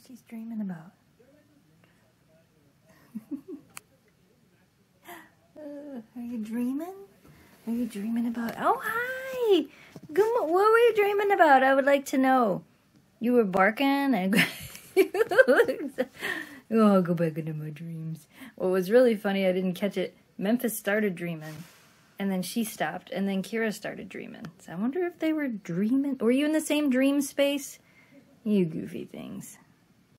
what she's dreaming about. Are you dreaming? Are you dreaming about... Oh, hi! Good, what were you dreaming about? I would like to know. You were barking and... Oh, I'll go back into my dreams. What was really funny, I didn't catch it. Memphis started dreaming, and then she stopped, and then Kira started dreaming. So I wonder if they were dreaming. Were you in the same dream space? You goofy things.